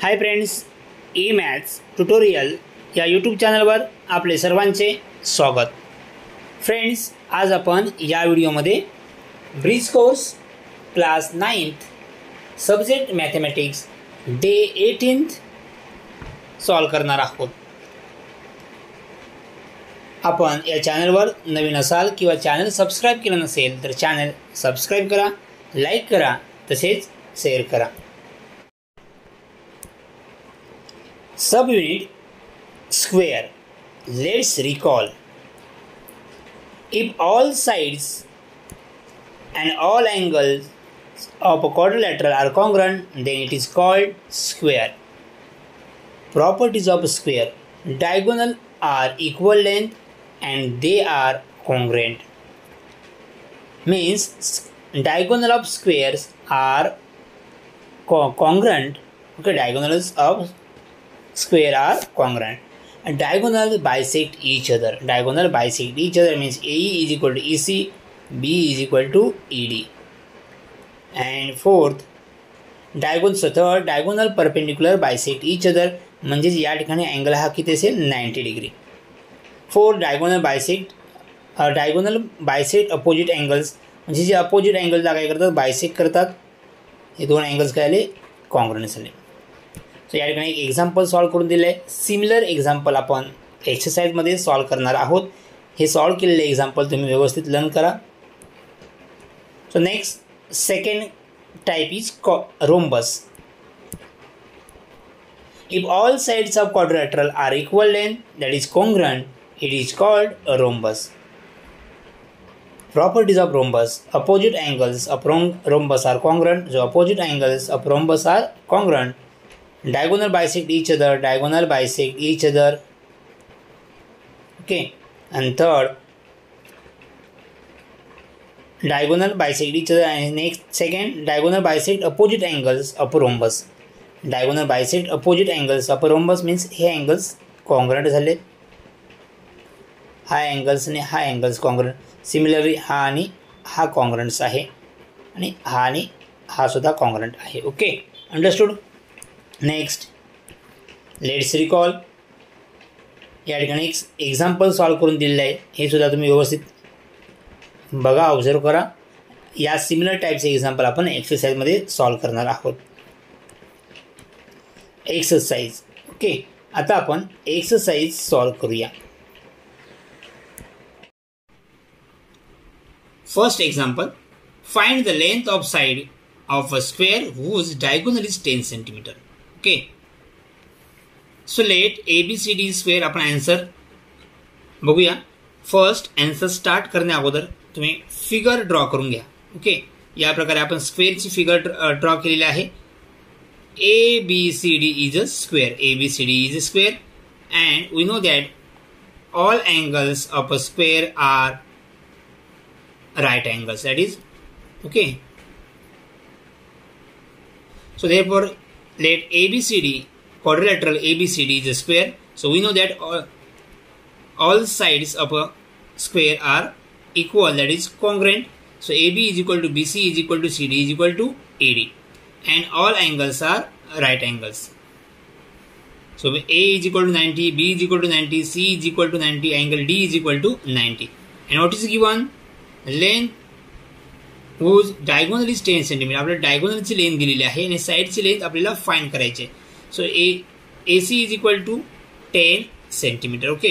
हाय friends, E maths tutorial या YouTube चॅनलवर आपले सर्वांचे स्वागत। फ्रेंड्स, आज आपण या व्हिडिओमध्ये bridge course class 9th subject mathematics day 18 solve करणार आहोत। आपण या चॅनलवर नवीन असाल किंवा चॅनल सबस्क्राइब केलं नसेल तर चॅनल सबस्क्राइब करा, लाईक करा, तसेच शेअर करा। Sub unit square, let's recall if all sides and all angles of a quadrilateral are congruent, then it is called square. Properties of a square: diagonal are equal length and they are congruent. Means diagonal of squares are congruent. Okay, diagonals of square are congruent and diagonal bisect each other. Diagonal bisect each other means AE is equal to EC, BE is equal to ED. And fourth, third, diagonal perpendicular bisect each other. म्हणजे या ठिकाणी angle हा किती असेल 90 degree. Fourth, diagonal bisect opposite angles. म्हणजे जे opposite angles ला काय करतात, bisect करतात. हे दोन angles काय आले, congruent आले। सो या ठिकाणी एक एक्झाम्पल सॉल्व करून दिले आहे। सिमिलर एक्झाम्पल आपण एक्सरसाइज मध्ये सॉल्व करणार आहोत। हे सॉल्व केलेले एक्झाम्पल तुम्ही व्यवस्थित लर्न करा। So next second type is rhombus. If all sides of quadrilateral are equal length that is congruent, it is called rhombus. Properties of rhombus: opposite angles of rhombus are congruent. जो opposite angles of rhombus are congruent. Diagonal bisect each other. Okay. And third, diagonal bisect each other. And second, diagonal bisect opposite angles of a rhombus. Diagonal bisect opposite angles of a rhombus means हे angles congruent झाले. हा angles आणि हा angles congruent. Similarly हा आणि हा congruent आहे आणि हा सुद्धा congruent आहे. Okay, understood. Next let's recall. या ठिकाणी एक एक्झाम्पल सॉल्व करून दिलेलं आहे। हे सुद्धा तुम्ही व्यवस्थित बघा, ऑब्झर्व करा। या सिमिलर टाईपचे एक्झाम्पल आपण एक्सरसाइजमध्ये सॉल्व करणार आहोत। एक्सरसाइज. ओके, आता आपण एक्सरसाइज सॉल्व करूया। First example, find the length of side of a square whose diagonal is 10 centimetre. Okay, so let ABCD square अपना आंसर बघूया। फर्स्ट आंसर स्टार्ट करने अगोदर तुम्हें फिगर ड्रॉ करून घ्या। ओके, या प्रकारे आपण स्क्वेअरची फिगर ड्रॉ केलेली आहे। ABCD is a square. ABCD is a square and we know that all angles of a square are right angles, that is okay. So therefore let ABCD, quadrilateral ABCD is a square. So we know that all sides of a square are equal, that is congruent. So AB is equal to BC is equal to CD is equal to AD. And all angles are right angles. So A is equal to 90, B is equal to 90, C is equal to 90, angle D is equal to 90. And what is given? Length whose diagonal is 10 cm. आपल्याला डायगोनलची length दिलेली आहे आणि साइडची length आपल्याला find करायची आहे। So AC is equal to 10 centimetre. Okay,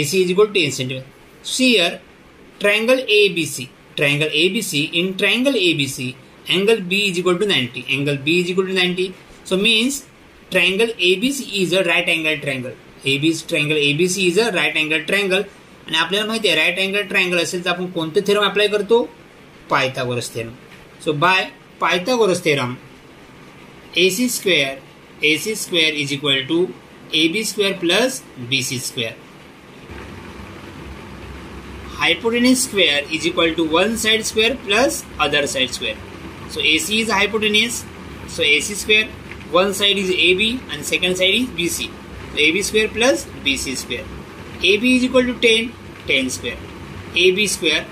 AC is equal to 10 centimetre. See here triangle ABC. In triangle ABC angle B is equal to 90. So means triangle ABC is a right angle triangle. ABC is a right angle triangle. आणि आपल्याला माहिती आहे right angle triangle असेल तर आपण कोणते theorem apply करतो? Pythagoras theorem. So by Pythagoras theorem, AC square is equal to AB square plus BC square. Hypotenuse square is equal to one side square plus other side square. So AC is hypotenuse. So AC square, one side is AB and second side is BC. So AB square plus BC square. AB is equal to 10 square. AB square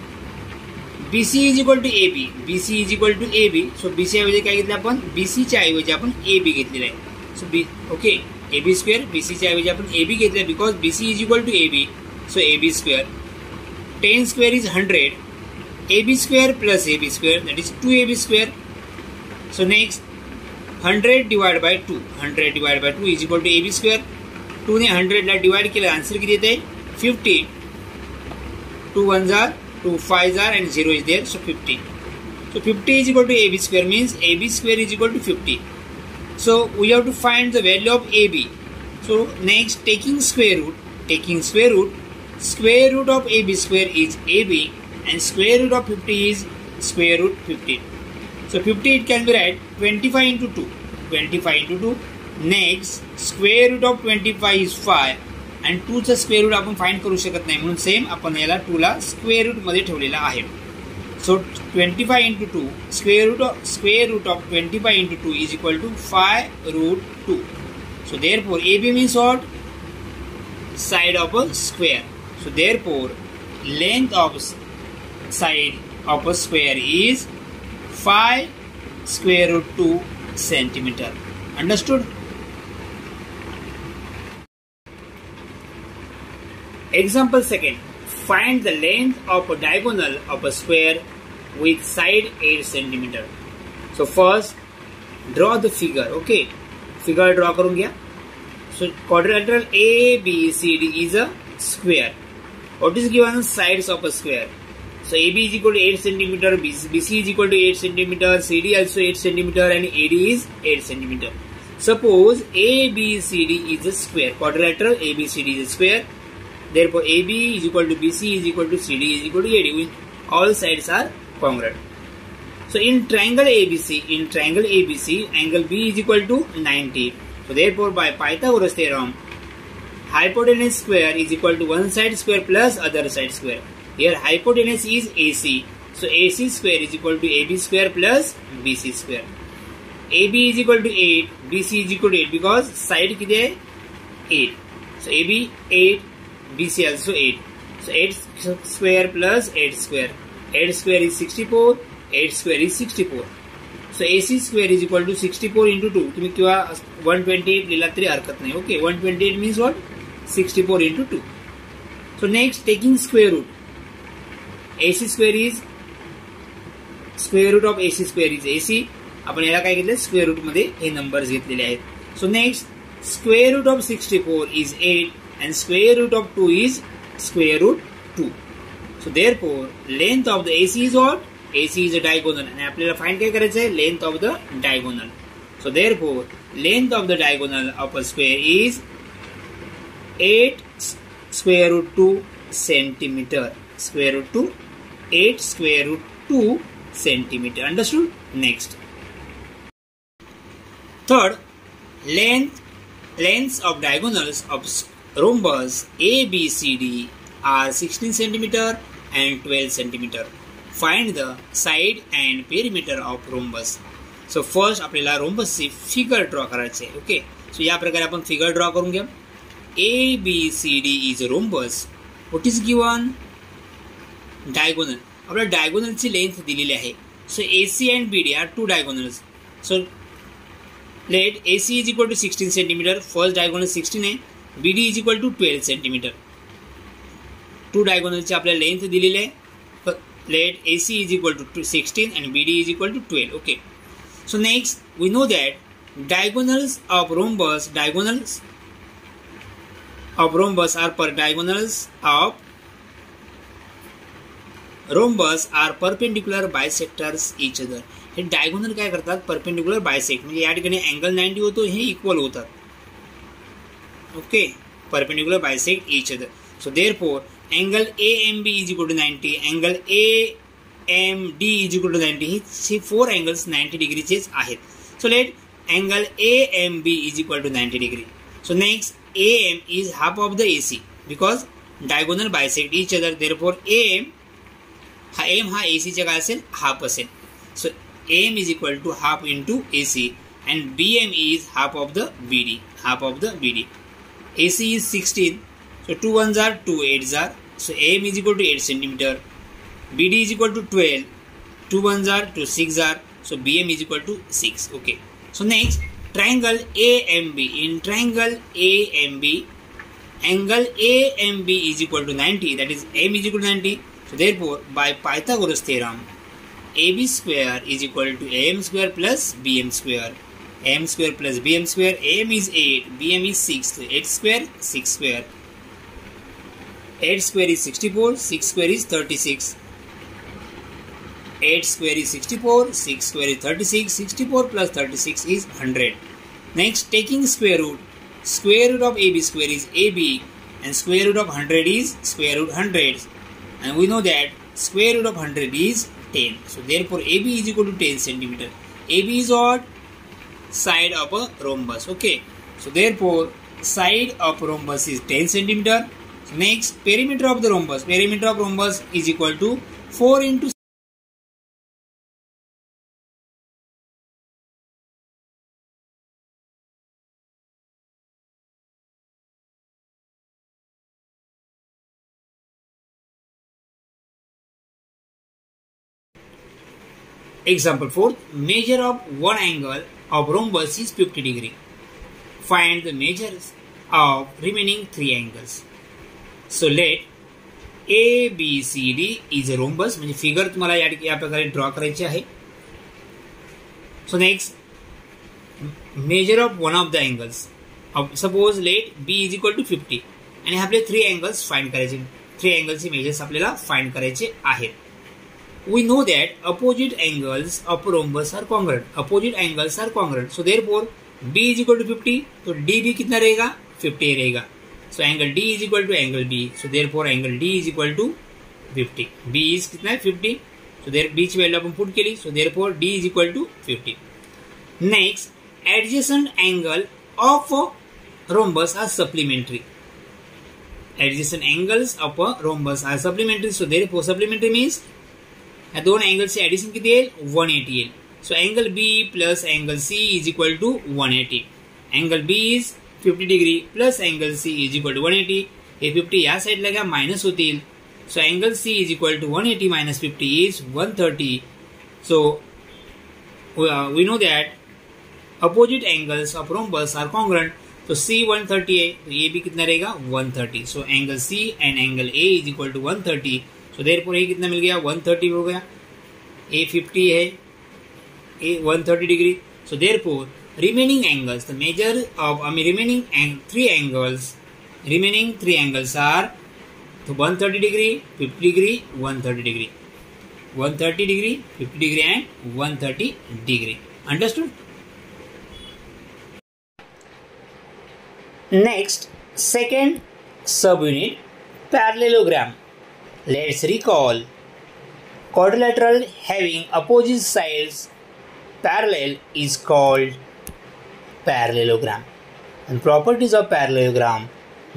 BC is equal to AB. BC is equal to AB. So BC ऐवजी क्या कितना अपन? BC चाहिए अपन AB कितने लाए? So B okay AB square BC चाहिए अपन AB कितने? Because BC is equal to AB. So AB square. 10 square is 100. AB square plus AB square that is 2AB square. So next 100 divided by 2. 100 divided by 2 is equal to AB square. 2 ने 100 ला divide किया answer किया था 50. 2 ones are 2 fives are and 0 is there, so 50. So 50 is equal to AB square means AB square is equal to 50. So we have to find the value of AB. So next taking square root, square root of AB square is AB and square root of 50 is square root 50. So 50 it can be write 25 into 2, 25 into 2. Next square root of 25 is 5. And 2 चा square root आपण find करू शकत नाही म्हणून same आपण याला 2 ला square root मध्ये ठेवलेला आहे. So 25 into 2 square root of 25 into 2 is equal to 5 root 2. So therefore AB means what? Side of a square. So therefore length of side of a square is 5 square root 2 centimeter. Understood? Example second, find the length of a diagonal of a square with side 8 cm. So first, draw the figure, okay. Figure draw karun gaya. So quadrilateral ABCD is a square. What is given as sides of a square? So AB is equal to 8 cm, BC is equal to 8 cm, CD also 8 cm and AD is 8 cm. Suppose ABCD is a square, quadrilateral ABCD is a square. Therefore, AB is equal to BC is equal to CD is equal to AD with all sides are congruent. So, in triangle ABC, angle B is equal to 90. So, therefore, by Pythagoras theorem, hypotenuse square is equal to one side square plus other side square. Here, hypotenuse is AC. So, AC square is equal to AB square plus BC square. AB is equal to 8, BC is equal to 8 because side is 8. So, AB 8. BC also 8. So 8 square plus 8 square. 8 square is 64. 8 square is 64. So AC square is equal to 64 into 2. तुम्ही क्या 128 लिला तरी हरकत नहीं. Okay. 128 means what? 64 into 2. So next taking square root. AC square is square root of AC square is AC. अपन याला काय घेतले square root मध्ये हे numbers घेतलेले आहेत. So next square root of 64 is 8. And square root of 2 is square root 2. So therefore length of the AC is what? AC is a diagonal and apply find क्या करें चाहिए? Length of the diagonal. So therefore length of the diagonal of a square is 8 square root 2 centimeter. Square root 2, 8 square root 2 centimeter. Understood? Next. Third, lengths of diagonals of rhombus ABCD are 16 cm and 12 cm. Find the side and perimeter of rhombus. So first आपल्याला rhombus ची figure draw करायची आहे. Okay. So या प्रकारे आपण figure draw करून घेऊ. ABCD is a rhombus. What is given? Diagonal. आपल्याला diagonal ची length दिलेली आहे. So AC and BD are two diagonals. So let AC is equal to 16 cm. First diagonal 16 है. BD is equal to 12 cm. Two diagonals आपल्या length दिलेली आहे. Let AC is equal to 16 and BD is equal to 12. Okay. So next we know that diagonals of rhombus are perpendicular bisectors each other. Hey diagonal काय करतात? Perpendicular bisect. म्हणजे या ठिकाणी angle 90 होतो हे equal होतात. Okay, perpendicular bisect each other. So therefore, angle AMB is equal to 90, angle AMD is equal to 90. See, four angles 90 degrees are. So let angle AMB is equal to 90 degree. So next, AM is half of the AC because diagonal bisect each other. Therefore, AM ha AC jaga asel half percent. So AM is equal to half into AC, and BM is half of the BD. Half of the BD. AC is 16, so 2 ones are 2, 8s are, so AM is equal to 8 cm, BD is equal to 12, 2 ones are, 2 6 are, so BM is equal to 6. Okay. So next, triangle AMB. In triangle AMB, angle AMB is equal to 90, that is M is equal to 90. So therefore, by Pythagoras theorem, AB square is equal to AM square plus BM square. AM square plus BM square, AM is 8, BM is 6, so 8 square, 6 square. 8 square is 64, 6 square is 36. 8 square is 64, 6 square is 36, 64 plus 36 is 100. Next, taking square root of AB square is AB and square root of 100 is square root 100. And we know that square root of 100 is 10. So therefore, AB is equal to 10 centimeter. AB is what? Side of a rhombus. Okay. So therefore, side of rhombus is 10 centimeter. Next, perimeter of the rhombus. Perimeter of rhombus is equal to 4 into Example 4. Measure of one angle of rhombus is 50 degree. Find the measures of remaining three angles. So let ABCD is a rhombus. म्हणजे figure तुम्हाला या प्रकारे draw करायची आहे. So next, measure of one of the angles. Suppose let B is equal to 50 आणि आपले three angles find करायचे. Three angles चे measures आपल्याला find करायचे आहेत. We know that opposite angles of rhombus are congruent. Opposite angles are congruent. So therefore, B is equal to 50. So DB कितना रहेगा? 50 रहेगा. So angle D is equal to angle B. So therefore, angle D is equal to 50. B is कितना है? 50. So there B की value अपन put के लिए. So therefore, D is equal to 50. Next, adjacent angle of a rhombus are supplementary. Adjacent angles of a rhombus are supplementary. So therefore, supplementary means या दोन angle से addition किती येईल 180 येईल. So angle B plus angle C is equal to 180. Angle B is 50 degree plus angle C is equal to 180. हे 50 या साइडला काय माइनस होतील. So angle C is equal to 180 minus 50 is 130. So we know that opposite angles of rhombus are congruent. तो C 130 है तो ये भी कितना रहेगा 130. So angle C and angle A is equal to 130. तो देयरफॉर ये कितना मिल गया 130 हो गया. ए 50 है, A 130 degree. So therefore remaining angles the measure of I mean remaining three angles are तो 130 degree 50 degree 130 degree 130 degree 50 degree and 130 degree. Understood. Next, second sub unit parallelogram. Let's recall quadrilateral having opposite sides parallel is called parallelogram. And properties of parallelogram,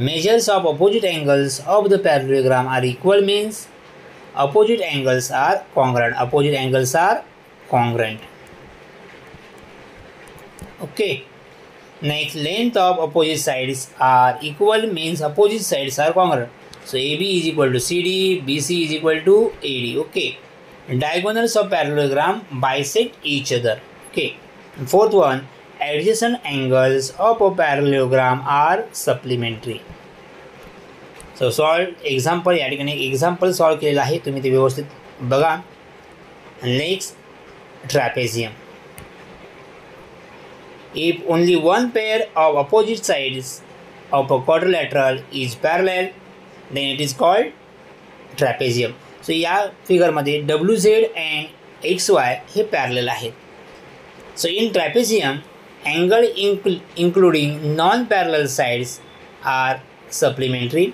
measures of opposite angles of the parallelogram are equal means opposite angles are congruent. Opposite angles are congruent. Okay. Next, length of opposite sides are equal means opposite sides are congruent. So AB is equal to CD, BC is equal to AD. Okay. Diagonals of parallelogram bisect each other. Okay. And fourth one, adjacent angles of a parallelogram are supplementary. So solve example. या ठिकाणी example solve केलेला आहे. तुम्ही ते व्यवस्थित बघा. Next, trapezium. If only one pair of opposite sides of a quadrilateral is parallel, then it is called trapezium. So या figure मध्ये WZ and XY hey parallel आहेत. So in trapezium, angle including non-parallel sides are supplementary.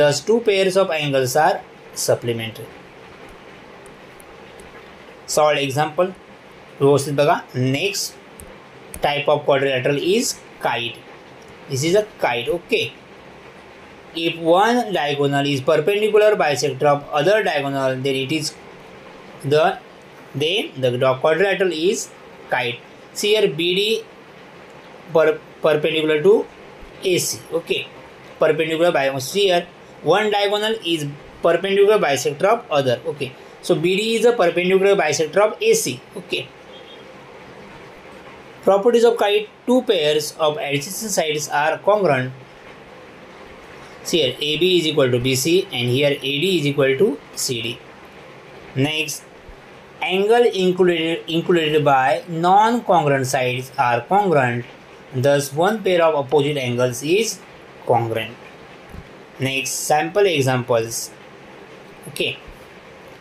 Thus, two pairs of angles are supplementary. Solve example. व्यवस्थित बघा. Next type of quadrilateral is kite. This is a kite. Okay. If one diagonal is perpendicular bisector of other diagonal, then it is the quadrilateral is kite. See here BD perpendicular to AC. Okay, perpendicular by. See here one diagonal is perpendicular bisector of other. Okay, so BD is a perpendicular bisector of AC. Okay. Properties of kite: two pairs of adjacent sides are congruent. See here, AB is equal to BC and here AD is equal to CD. Next, angle included by non-congruent sides are congruent. Thus, one pair of opposite angles is congruent. Next, sample examples. Okay,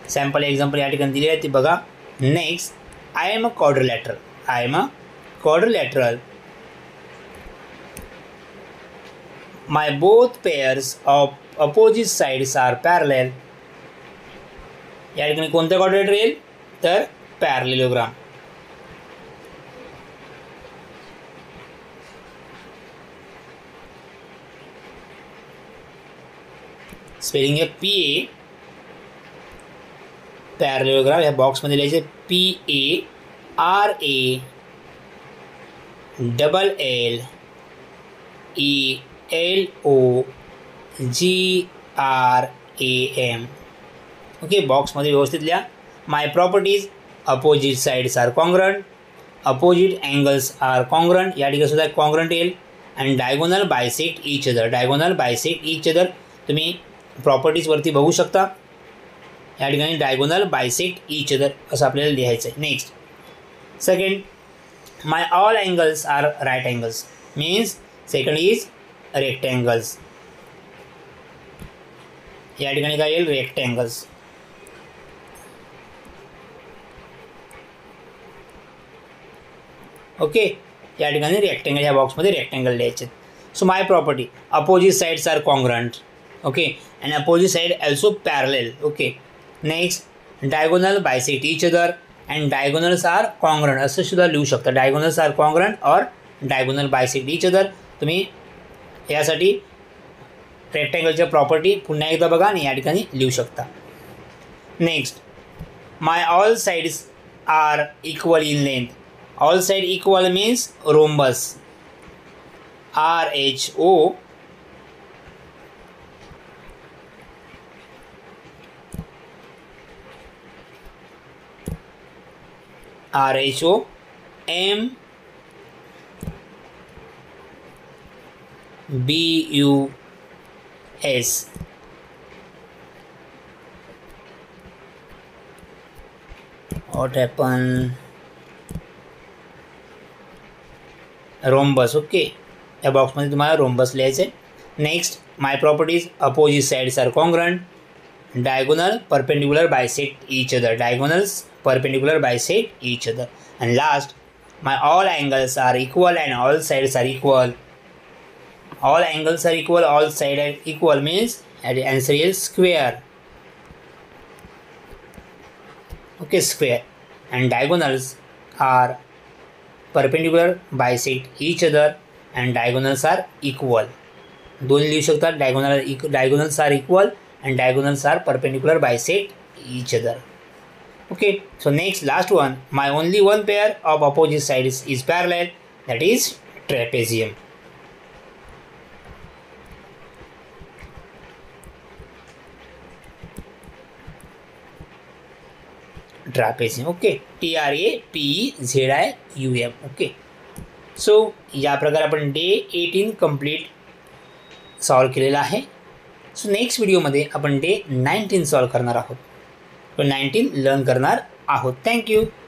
sample example या ठिकाणी दिले आहेत बघा. Next, I am a quadrilateral. I am a quadrilateral. My both pairs of opposite sides are parallel. या ठिकाणी कोणता quadrilateral येईल तर parallelogram. स्पेलिंग है पी ए पैरेललोग्राम या बॉक्स में लिहायचे P A R A double L E L O G R A M. Okay, box में व्यवस्थित लिया. My properties: opposite sides are congruent, opposite angles are congruent. या ठिकाणी सुद्धा कॉन्ग्रंट येईल आणि diagonal bisect each other. Diagonal bisect each other तुम्ही properties वरती बघू शकता. या ठिकाणी डायगोनल बायसेक्ट ईच अदर असं आपल्याला लिहायचं आहे. Next, second, my all angles are right angles means second is rectangles. या ठिकाणी काय येईल? रेक्टँगल्स. ओके, या ठिकाणी रेक्टँगल या बॉक्समध्ये रेक्टँगल लिहायचे. So my property: opposite sides are congruent. Okay, and opposite side also parallel. Okay, next, diagonal bisect each other and diagonals are congruent. असं सुद्धा लिहू शकता. diagonals are congruent or diagonal bisect each other. तुम्ही यासाठी रेक्टँगलच्या property पुन्हा एकदा बघा आणि या ठिकाणी लिहू शकता. Next, my all sides are equal in length. all side equal means rhombus. RHO RHO M BUS. What happened? Rhombus. Okay, या बॉक्स मध्ये तुम्हाला rhombus लिहायचे. Next, my properties: opposite sides are congruent, diagonal perpendicular bisect each other. diagonals perpendicular bisect each other. And last, my all angles are equal and all sides are equal. all angles are equal, all sides are equal means the answer is square. Okay, square. And diagonals are perpendicular bisect each other and diagonals are equal. दोन लिहू शकता. diagonals are equal and diagonals are perpendicular bisect each other. Okay, so next, last one, my only one pair of opposite sides is parallel, that is trapezium. Trapezium. Okay, TRAPEZIUM. Okay, so या प्रकार अपन day 18 complete solve केलेला आहे. So next video मध्ये अपन day 19 solve करणार आहोत. 19 learn करणार आहोत. Thank you.